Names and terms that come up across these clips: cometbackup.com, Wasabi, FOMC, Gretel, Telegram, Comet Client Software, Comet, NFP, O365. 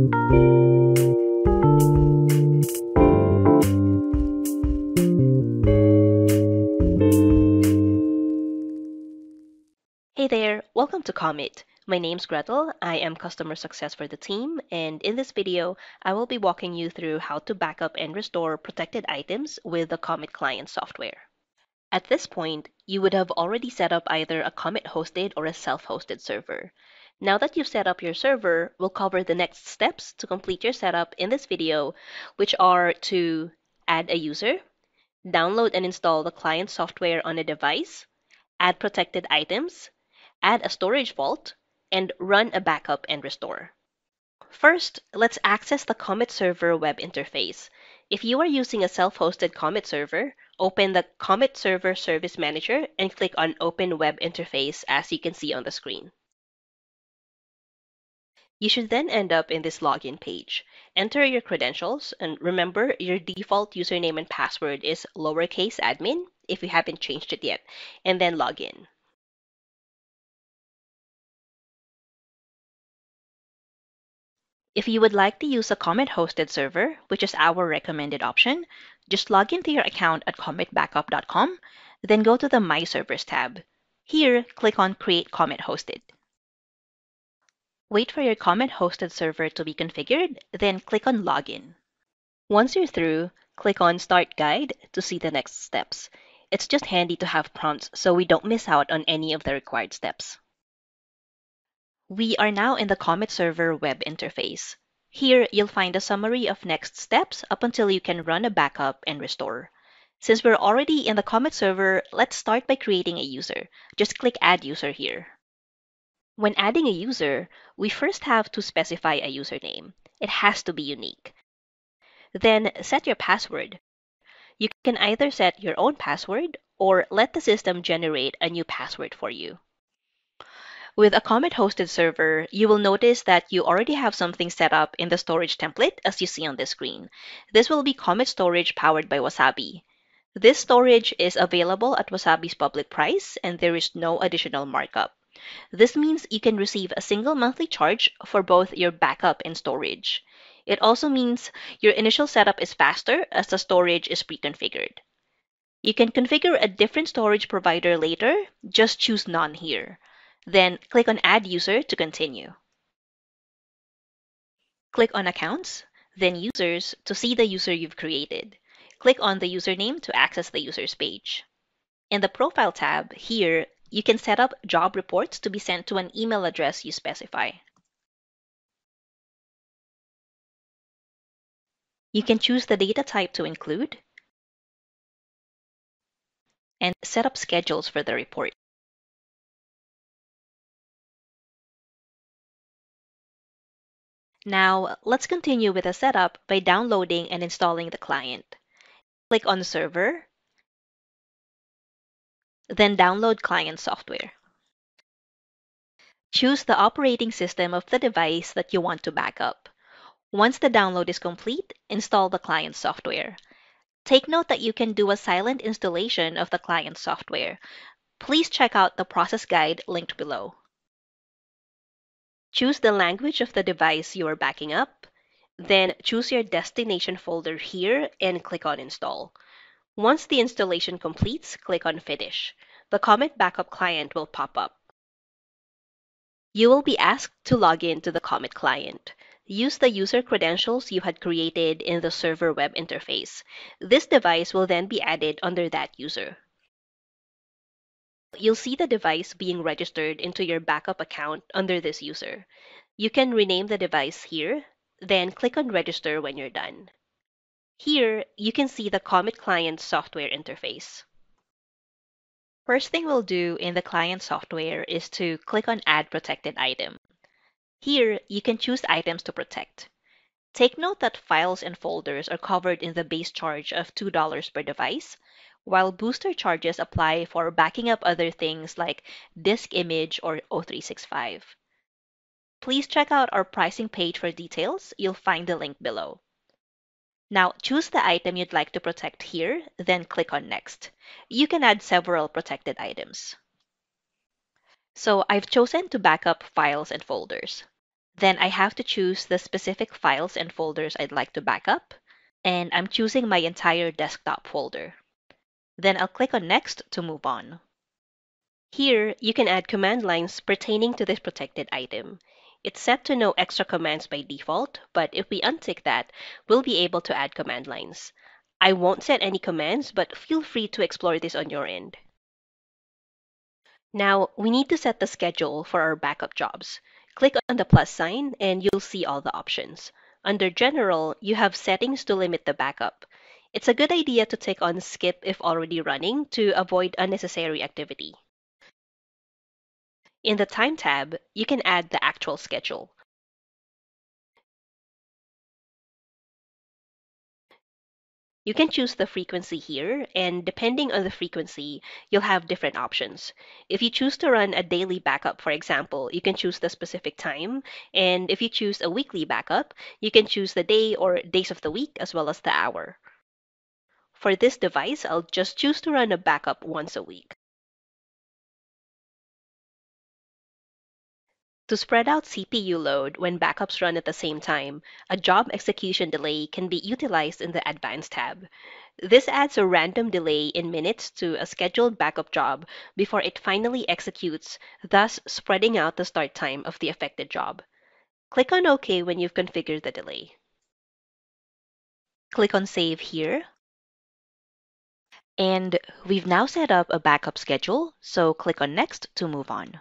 Hey there, welcome to Comet. My name's Gretel, I am Customer Success for the team, and in this video, I will be walking you through how to backup and restore protected items with the Comet Client software. At this point, you would have already set up either a Comet-hosted or a self-hosted server. Now that you've set up your server, we'll cover the next steps to complete your setup in this video, which are to add a user, download and install the client software on a device, add protected items, add a storage vault, and run a backup and restore. First, let's access the Comet server web interface. If you are using a self-hosted Comet server, open the Comet Server Service Manager and click on Open Web Interface as you can see on the screen. You should then end up in this login page. Enter your credentials, and remember your default username and password is lowercase admin if you haven't changed it yet, and then log in. If you would like to use a Comet-hosted server, which is our recommended option, just log into your account at cometbackup.com, then go to the My Servers tab. Here, click on Create Comet Hosted. Wait for your Comet-hosted server to be configured, then click on Login. Once you're through, click on Start Guide to see the next steps. It's just handy to have prompts so we don't miss out on any of the required steps. We are now in the Comet server web interface. Here, you'll find a summary of next steps up until you can run a backup and restore. Since we're already in the Comet server, let's start by creating a user. Just click Add User here. When adding a user, we first have to specify a username. It has to be unique. Then set your password. You can either set your own password or let the system generate a new password for you. With a Comet-hosted server, you will notice that you already have something set up in the storage template as you see on the screen. This will be Comet storage powered by Wasabi. This storage is available at Wasabi's public price and there is no additional markup. This means you can receive a single monthly charge for both your backup and storage. It also means your initial setup is faster as the storage is pre-configured. You can configure a different storage provider later, just choose None here. Then click on Add User to continue. Click on Accounts, then Users to see the user you've created. Click on the username to access the users page. In the Profile tab here, you can set up job reports to be sent to an email address you specify. You can choose the data type to include and set up schedules for the report. Now, let's continue with the setup by downloading and installing the client. Click on Server, then download client software. Choose the operating system of the device that you want to back up. Once the download is complete, install the client software. Take note that you can do a silent installation of the client software. Please check out the process guide linked below. Choose the language of the device you are backing up, then choose your destination folder here and click on Install. Once the installation completes, click on Finish. The Comet Backup Client will pop up. You will be asked to log in to the Comet Client. Use the user credentials you had created in the server web interface. This device will then be added under that user. You'll see the device being registered into your backup account under this user. You can rename the device here, then click on Register when you're done. Here, you can see the Comet Client software interface. First thing we'll do in the client software is to click on Add Protected Item. Here, you can choose items to protect. Take note that files and folders are covered in the base charge of $2 per device, while booster charges apply for backing up other things like disk image or O365. Please check out our pricing page for details. You'll find the link below. Now choose the item you'd like to protect here, then click on Next. You can add several protected items. So I've chosen to back up files and folders. Then I have to choose the specific files and folders I'd like to back up, and I'm choosing my entire desktop folder. Then I'll click on Next to move on. Here, you can add command lines pertaining to this protected item. It's set to no extra commands by default, but if we untick that, we'll be able to add command lines. I won't set any commands, but feel free to explore this on your end. Now, we need to set the schedule for our backup jobs. Click on the plus sign and you'll see all the options. Under General, you have settings to limit the backup. It's a good idea to tick on Skip if already running to avoid unnecessary activity. In the Time tab, you can add the actual schedule. You can choose the frequency here, and depending on the frequency, you'll have different options. If you choose to run a daily backup, for example, you can choose the specific time, and if you choose a weekly backup, you can choose the day or days of the week as well as the hour. For this device, I'll just choose to run a backup once a week. To spread out CPU load when backups run at the same time, a job execution delay can be utilized in the Advanced tab. This adds a random delay in minutes to a scheduled backup job before it finally executes, thus spreading out the start time of the affected job. Click on OK when you've configured the delay. Click on Save here. And we've now set up a backup schedule, so click on Next to move on.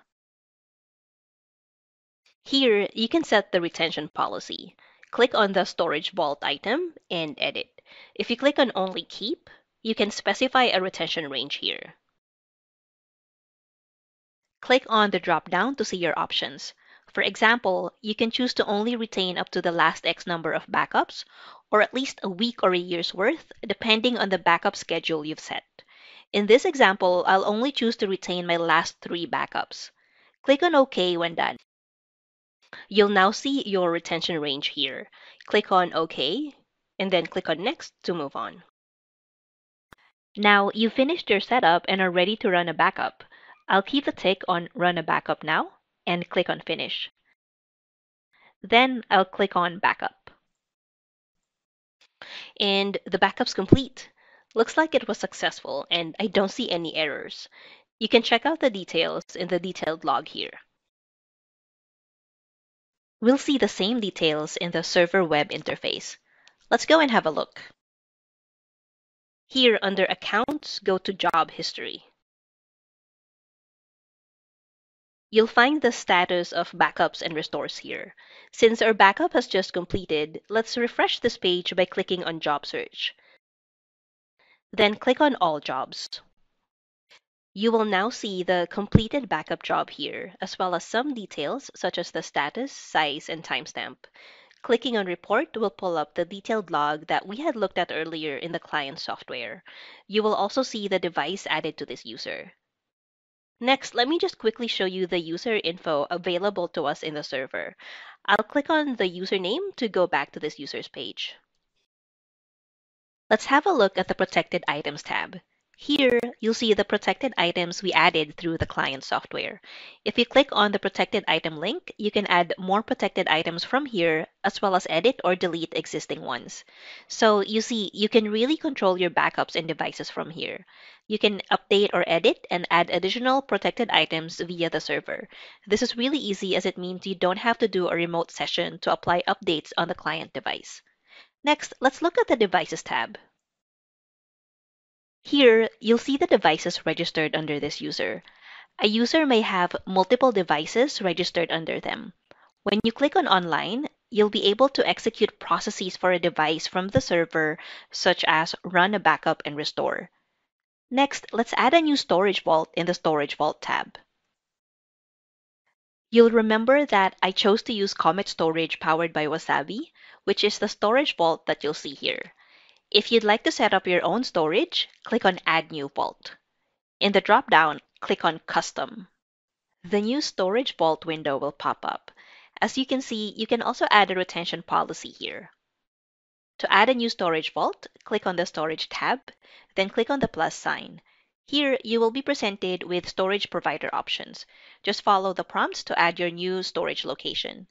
Here, you can set the retention policy. Click on the Storage Vault item and edit. If you click on Only Keep, you can specify a retention range here. Click on the drop-down to see your options. For example, you can choose to only retain up to the last X number of backups, or at least a week or a year's worth, depending on the backup schedule you've set. In this example, I'll only choose to retain my last 3 backups. Click on OK when done. You'll now see your retention range here. Click on OK, and then click on Next to move on. Now you've finished your setup and are ready to run a backup. I'll keep the tick on Run a Backup Now, and click on Finish. Then I'll click on Backup. And the backup's complete. Looks like it was successful, and I don't see any errors. You can check out the details in the detailed log here. We'll see the same details in the server web interface. Let's go and have a look. Here under Accounts, go to Job History. You'll find the status of backups and restores here. Since our backup has just completed, let's refresh this page by clicking on Job Search. Then click on All Jobs. You will now see the completed backup job here, as well as some details such as the status, size, and timestamp. Clicking on Report will pull up the detailed log that we had looked at earlier in the client software. You will also see the device added to this user. Next, let me just quickly show you the user info available to us in the server. I'll click on the username to go back to this user's page. Let's have a look at the Protected Items tab. Here, you'll see the protected items we added through the client software. If you click on the protected item link, you can add more protected items from here, as well as edit or delete existing ones. So you see, you can really control your backups and devices from here. You can update or edit and add additional protected items via the server. This is really easy as it means you don't have to do a remote session to apply updates on the client device. Next, let's look at the Devices tab. Here, you'll see the devices registered under this user. A user may have multiple devices registered under them. When you click on Online, you'll be able to execute processes for a device from the server, such as run a backup and restore. Next, let's add a new storage vault in the Storage Vault tab. You'll remember that I chose to use Comet storage powered by Wasabi, which is the storage vault that you'll see here. If you'd like to set up your own storage, click on Add New Vault. In the drop-down, click on Custom. The new Storage Vault window will pop up. As you can see, you can also add a retention policy here. To add a new storage vault, click on the Storage tab, then click on the plus sign. Here, you will be presented with storage provider options. Just follow the prompts to add your new storage location.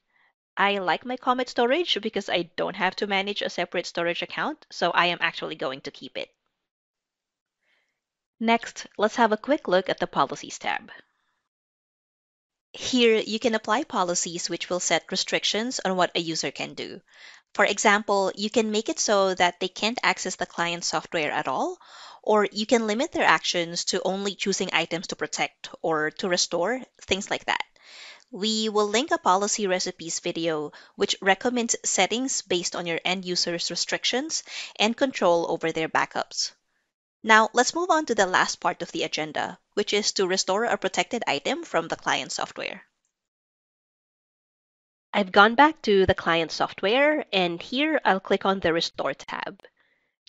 I like my Comet storage because I don't have to manage a separate storage account, so I am actually going to keep it. Next, let's have a quick look at the Policies tab. Here, you can apply policies which will set restrictions on what a user can do. For example, you can make it so that they can't access the client software at all, or you can limit their actions to only choosing items to protect or to restore, things like that. We will link a policy recipes video which recommends settings based on your end user's restrictions and control over their backups. Now, let's move on to the last part of the agenda, which is to restore a protected item from the client software. I've gone back to the client software, and here I'll click on the Restore tab.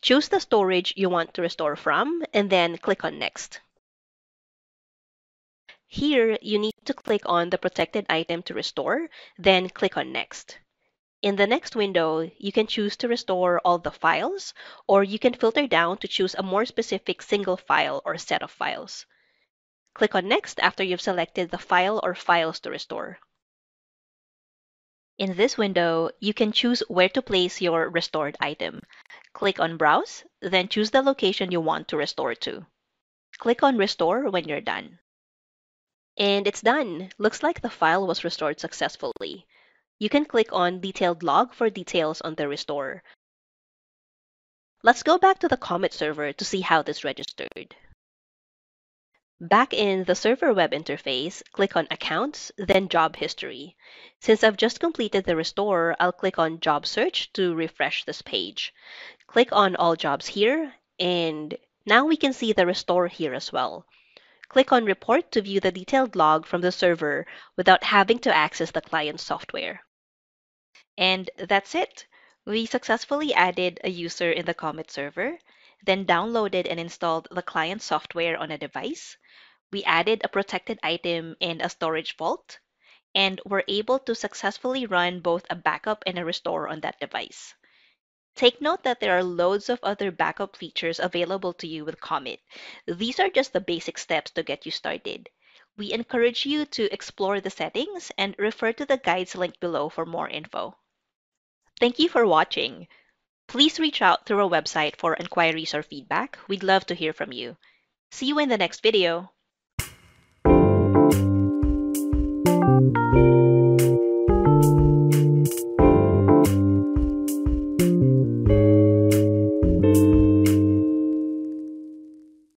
Choose the storage you want to restore from, and then click on Next. Here, you need to click on the protected item to restore, then click on Next. In the next window, you can choose to restore all the files, or you can filter down to choose a more specific single file or set of files. Click on Next after you've selected the file or files to restore. In this window, you can choose where to place your restored item. Click on Browse, then choose the location you want to restore to. Click on Restore when you're done. And it's done! Looks like the file was restored successfully. You can click on Detailed Log for details on the restore. Let's go back to the Comet server to see how this registered. Back in the server web interface, click on Accounts, then Job History. Since I've just completed the restore, I'll click on Job Search to refresh this page. Click on All Jobs here, and now we can see the restore here as well. Click on Report to view the detailed log from the server without having to access the client software. And that's it. We successfully added a user in the Comet server, then downloaded and installed the client software on a device. We added a protected item and a storage vault, and were able to successfully run both a backup and a restore on that device. Take note that there are loads of other backup features available to you with Comet. These are just the basic steps to get you started. We encourage you to explore the settings and refer to the guides linked below for more info. Thank you for watching. Please reach out through our website for inquiries or feedback. We'd love to hear from you. See you in the next video.